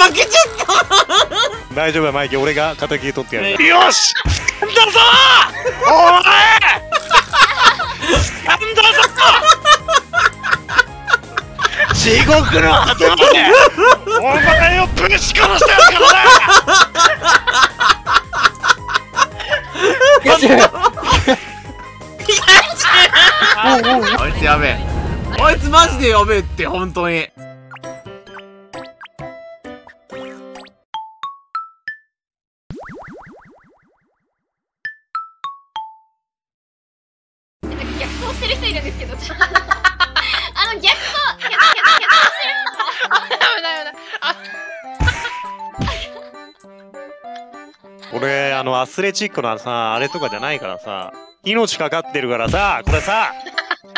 負けちゃった大丈夫やマイキー、俺が仇取ってやるから。よし掴んだぞお前掴んだぞ地獄の果てまでお前をぶち殺してやるからな。あいつやべえ、あいつマジでやべえって本当に。してる人いるんですけど、あの逆走、俺アスレチックのさあれとかじゃないからさ、命かかってるからさ、これさ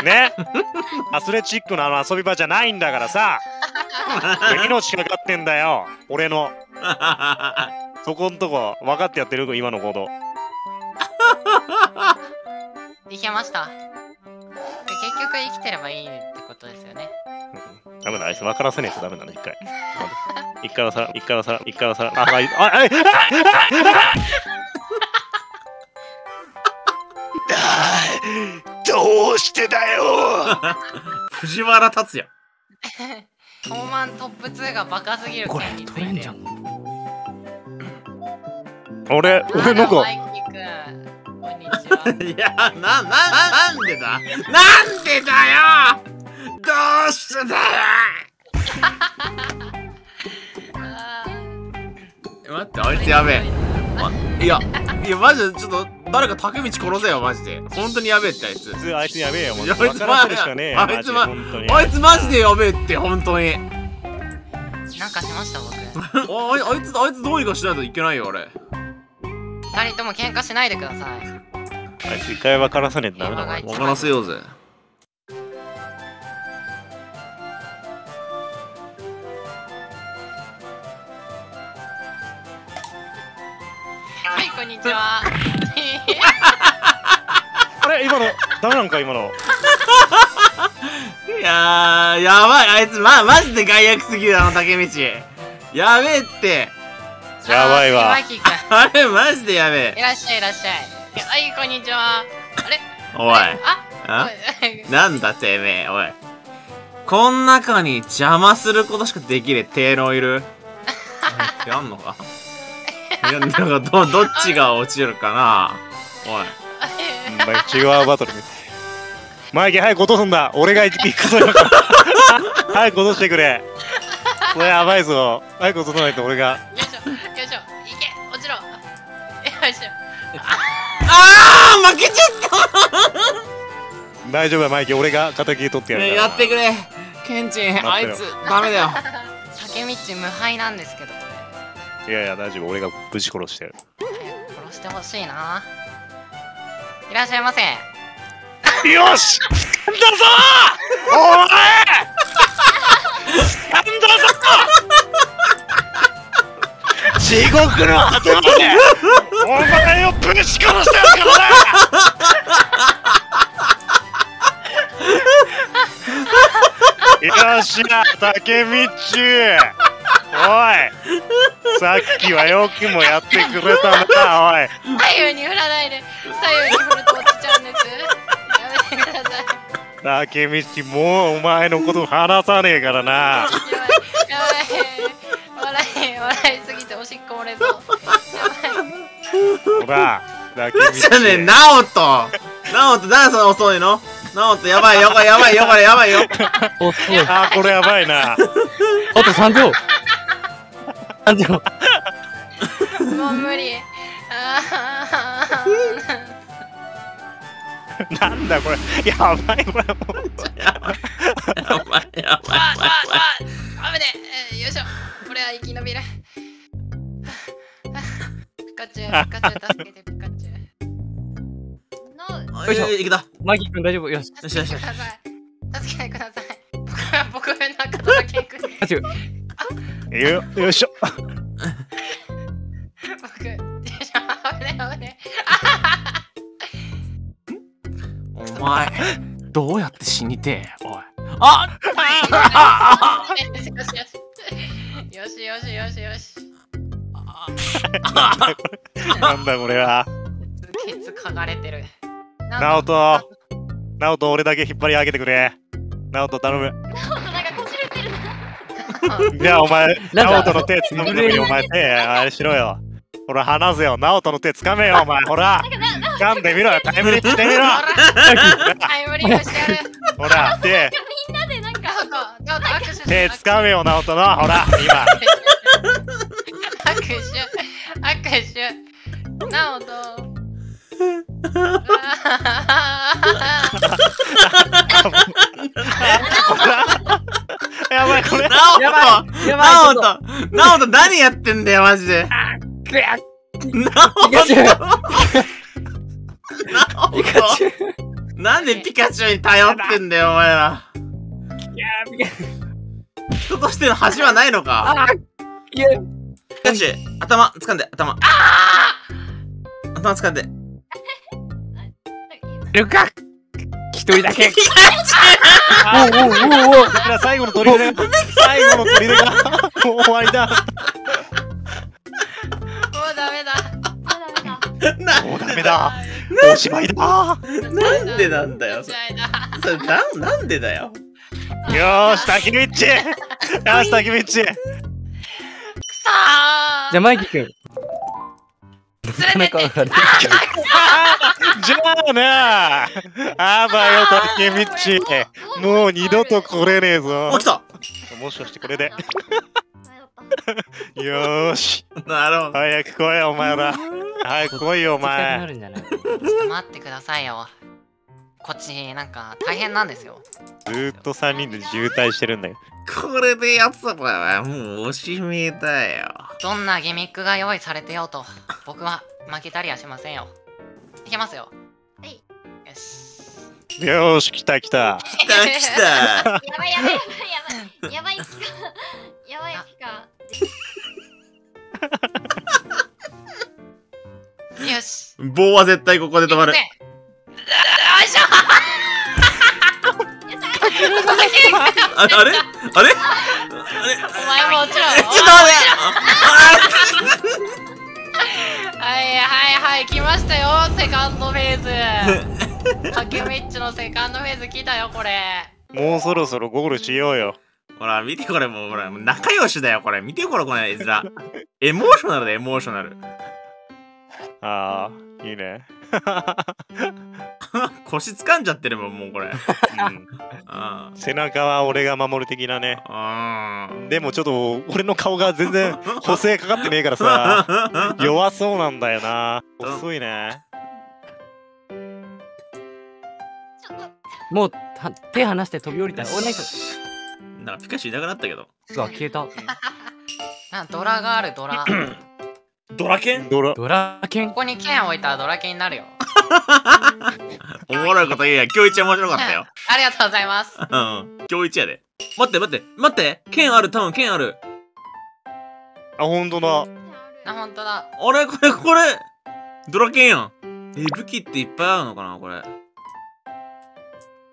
ねアスレチックの遊び場じゃないんだからさ命かかってんだよ俺のそこんとこ分かってやってる今の行動できました。結局生きてればいいってことですよね。ダメだ、あいつ分からせねえとダメだね、一回。一回はさ、一回はさ、一回はさ、あ、はい、あ、はい、どうしてだよ藤原竜也。トーマントップ2がバカすぎる。これ、取れんじゃん。俺の子。いや、なんでだなんでだよどうしてだよ待って、あいつやべえ。いや、マジでちょっと誰かタケミチ殺せよ、マジで。本当にやべえって、あいつ。あいつやべえよ、もう。あいつマジでやべえって、本当に。なんかしました、僕。あいつどうにかしないといけないよ、俺。二人とも喧嘩しないでください。あいつ一回分からさねえとダメだな。分からせようぜ。はい、こんにちは。あれ、今のダメなんか今の。いやー、やばい、あいつマジで害悪すぎる、あの竹道。やべえって。やばいわ。あれマジでやべえ。いらっしゃいいらっしゃい。はい、こんにちは。あれおい。なんだてめえ、おい。こん中に邪魔することしかできねえ、低能いる。やんのかいや、なんかどっちが落ちるかなおい。チワワバトルみたい。マイキー、早く落とすんだ。俺が行くぞ。早く落としてくれ。これやばいぞ。早く落とさないと俺が。よいしょ、よいしょ。いけ、落ちろ。よいしょ。ああ負けちゃった大丈夫だマイキー、俺が仇取ってやるから。やってくれケンチン、あいつダメだよ。竹道無敗なんですけど、これ。いやいや大丈夫、俺がぶち殺してる。殺してほしいな。いらっしゃいませ。よし掴んだぞお前掴んだぞ地獄の果てまでお前をぶち殺してやるからな。よしな竹道、おいさっきはよくもやってくれたんだ。おい左右に振らないで、左右に振ると落ちちゃうんです。やめてください竹道、もうお前のこと話さねえからな。やばいやばい、笑いすぎておしっこ漏れそう。ほら、だけど。じゃね、ナオト、何その遅いの。ナオト、やばいよ、やばいよ、これやばいよ。遅い。あ、これやばいな。あと3秒。3秒。もう無理。なんだこれ、やばい、これ。やばい。あぶねえ、よいしょ。これは生き延びる。ピカチュウ、ピカチュウ助けて、ピカチュウ。よいしょ、いけた。マイキー君大丈夫。よし、よしよし。助けてください。僕はなんか届けにくい。よいしょ。僕、よいしょ、あぶね。お前、どうやって死にてえ、おい。あっ。よしよし。よしよしよしよし。なんだこれは。ケツ嗅がれてる。ナオト、ナオト、俺だけ引っ張り上げてくれ。ナオト頼む。ナオトなんかこじれてるな。じゃあお前、ナオトの手つかむのにお前手あれしろよ。ほら離せよ、ナオトの手つかめよお前、ほら。掴んでみろよ、タイムリープしてみろ。タイムリープしてやる。ほら手。みんなでなんか手掴めよナオトの、ほら今。握手握手ナオト。やばいこれナオト何やってんだよマジで。ナオトなんでピカチュウに頼ってんだよお前ら。人としての恥はないのか。ピカチュウ頭掴んで、頭掴んで。ルカ一人だけ。最後の砦がもう終わりだ。もうダメだ。もうダメだ。おしまいだ。なんでなんだよ。なんでだよ。よーしタキミッチ。じゃあマイキ君。じゃあなあ、あばよタケミッチ、もう二度と来れねえぞ。起きた。もしかしてこれで。よーし。なるほど。早く来いよお前ら。早く来いよお前。ちょっと待ってくださいよ。こっちなんか大変なんですよ。ずーっと3人で渋滞してるんだよ。これでやつらはもうおしまいだよ。どんなギミックが用意されてようと僕は負けたりはしませんよ。いけますよ。はい。よし。よし、来た。やばいきか。よし。棒は絶対ここで止まる。よいしょ。あれ？お前も落ちろ。ちょっと待って。はい来ましたよセカンドフェーズ。タケミッチのセカンドフェーズ来たよこれ。もうそろそろゴールしようよ。ほら見てこれもうほら仲良しだよこれ見てこれこれ絵面。エモーショナルだエモーショナル。ああいいね。腰掴んじゃってるもんもうこれ。背中は俺が守る的なね。でもちょっと俺の顔が全然補正かかってねえからさ弱そうなんだよな。遅いね。もう手離して飛び降りた。なんかピカチュウいなくなったけど。うわ消えた。ドラがあるドラ。ドラケンここに剣置いたらドラ剣になるよ。おもろいこと言うや。今日一面白かったよ。ありがとうございます。今日一やで。待って剣ある多分剣ある。あ本当だ。あれこれドラ剣やん。武器っていっぱいあるのかなこれ。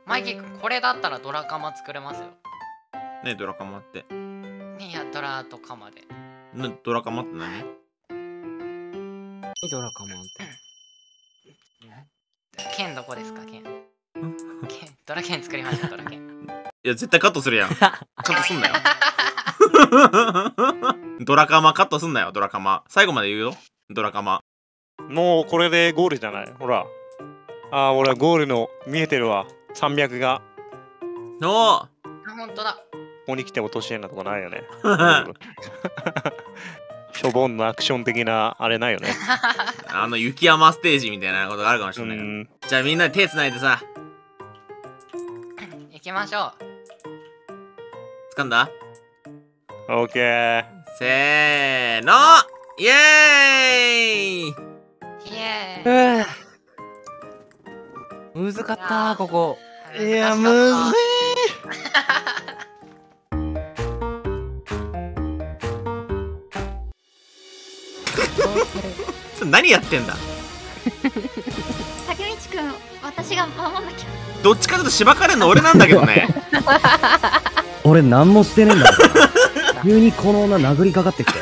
マイキー君これだったらドラカマ作れますよ。ねドラカマって。いやドラとカマで。ドラカマって何？ドラカマンって剣どこですか剣ドラ剣作りましたドラ剣。いや絶対カットするやん。カットすんなよドラカマカットすんなよドラカマ最後まで言うよドラカマ。もうこれでゴールじゃない。ほらあー俺はゴールの見えてるわ山脈が。おおあほんとだ。ここに来て落とし穴とかないよね。しょぼんのアクション的なあれないよね。あの雪山ステージみたいなことがあるかもしれないから。じゃあみんなで手つないでさ行きましょう。掴んだ？オッケー。せーのイエーイイエーイ。むずかったここ。いやむずい。何やってんだタケミッチ君。私が守んなきゃ。どっちかというとしばかれるの俺なんだけどね。俺何もしてねえんだ。急にこの女殴りかかってきて